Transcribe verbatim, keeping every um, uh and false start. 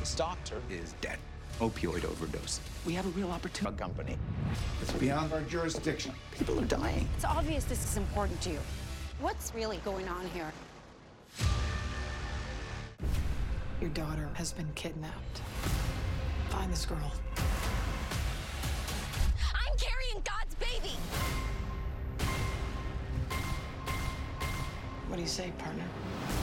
This doctor is dead. Opioid overdose. We have a real opportunity. A company. It's beyond our jurisdiction. People are dying. It's obvious this is important to you. What's really going on here? Your daughter has been kidnapped. Find this girl. I'm carrying God's baby! What do you say, partner?